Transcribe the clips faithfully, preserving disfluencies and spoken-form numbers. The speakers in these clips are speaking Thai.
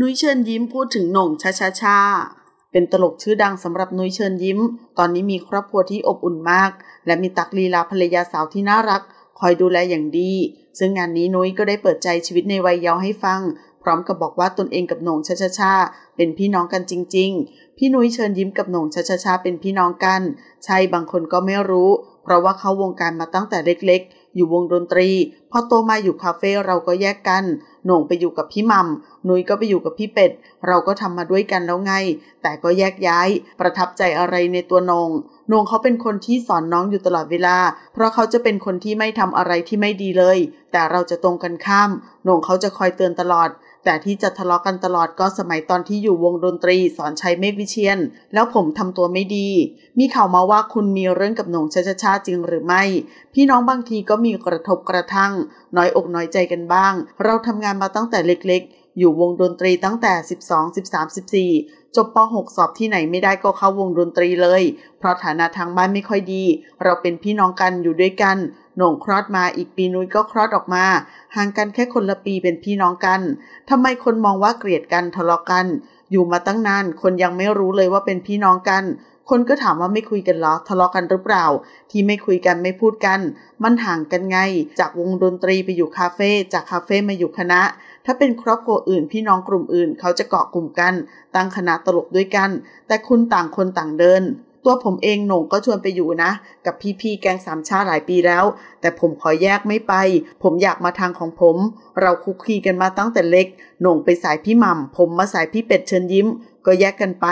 นุ้ยเชิญยิ้มพูดถึงโหน่งช้าๆๆเป็นตลกชื่อดังสำหรับนุ้ยเชิญยิ้มตอนนี้มีครอบครัวที่อบอุ่นมากและมีตักลีลาภรรยาสาวที่น่ารักคอยดูแลอย่างดีซึ่งงานนี้นุ้ยก็ได้เปิดใจชีวิตในวัยเยาว์ให้ฟังพร้อมกับบอกว่าตนเองกับโหน่งช้าๆๆเป็นพี่น้องกันจริงๆพี่นุ้ยเชิญยิ้มกับโหน่งช้าๆๆเป็นพี่น้องกันใช่บางคนก็ไม่รู้เพราะว่าเขาวงการมาตั้งแต่เล็กๆอยู่วงดนตรีพอโตมาอยู่คาเฟ่เราก็แยกกันโหน่งไปอยู่กับพี่มัมนุ้ยก็ไปอยู่กับพี่เป็ดเราก็ทำมาด้วยกันแล้วไงแต่ก็แยกย้ายประทับใจอะไรในตัวโหน่งโหน่งเขาเป็นคนที่สอนน้องอยู่ตลอดเวลาเพราะเขาจะเป็นคนที่ไม่ทำอะไรที่ไม่ดีเลยแต่เราจะตรงกันข้ามโหน่งเขาจะคอยเตือนตลอดแต่ที่จะทะเลาะกันตลอดก็สมัยตอนที่อยู่วงดนตรีสอนชัยเมฆวิเชียรแล้วผมทำตัวไม่ดีมีข่าวมาว่าคุณมีเรื่องกับโหน่งช้าๆๆจริงหรือไม่พี่น้องบางทีก็มีกระทบกระทั่งน้อยอกน้อยใจกันบ้างเราทำงานมาตั้งแต่เล็กๆอยู่วงดนตรีตั้งแต่สิบสอง สิบสาม สิบสี่จบป หกสอบที่ไหนไม่ได้ก็เข้าวงดนตรีเลยเพราะฐานะทางบ้านไม่ค่อยดีเราเป็นพี่น้องกันอยู่ด้วยกันโหน่งคลอดมาอีกปีนุ้ยก็คลอดออกมาห่างกันแค่คนละปีเป็นพี่น้องกันทำไมคนมองว่าเกลียดกันทะเลาะกันอยู่มาตั้งนานคนยังไม่รู้เลยว่าเป็นพี่น้องกันคนก็ถามว่าไม่คุยกันหรอทะเลาะกันหรือเปล่าที่ไม่คุยกันไม่พูดกันมันห่างกันไงจากวงดนตรีไปอยู่คาเฟ่จากคาเฟ่มาอยู่คณะถ้าเป็นครอบครัวอื่นพี่น้องกลุ่มอื่นเขาจะเกาะกลุ่มกันตั้งคณะตลกด้วยกันแต่คุณต่างคนต่างเดินตัวผมเองโหน่งก็ชวนไปอยู่นะกับพี่ๆแกงสามชาหลายปีแล้วแต่ผมขอแยกไม่ไปผมอยากมาทางของผมเราคุกคีกันมาตั้งแต่เล็กโหน่งไปสายพี่หม่ำผมมาสายพี่เป็ดเชิญยิ้มก็แยกกันไป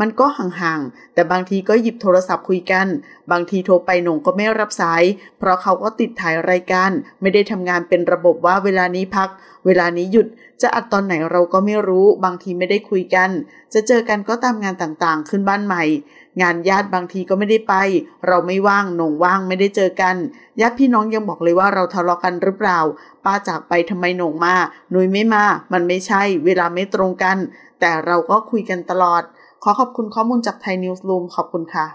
มันก็ห่างๆแต่บางทีก็หยิบโทรศัพท์คุยกันบางทีโทรไปโหน่งก็ไม่รับสายเพราะเขาก็ติดถ่ายรายการไม่ได้ทำงานเป็นระบบว่าเวลานี้พักเวลานี้หยุดจะอัดตอนไหนเราก็ไม่รู้บางทีไม่ได้คุยกันจะเจอกันก็ตามงานต่างๆขึ้นบ้านใหม่งานญาติบางทีก็ไม่ได้ไปเราไม่ว่างโหน่งว่างไม่ได้เจอกันญาติพี่น้องยังบอกเลยว่าเราทะเลาะกันหรือเปล่าป้าจากไปทำไมโหน่งมาหนุ่ยไม่มามันไม่ใช่เวลาไม่ตรงกันแต่เราก็คุยกันตลอดขอขอบคุณข้อมูลจากไทยนิวส์รูมขอบคุณค่ะ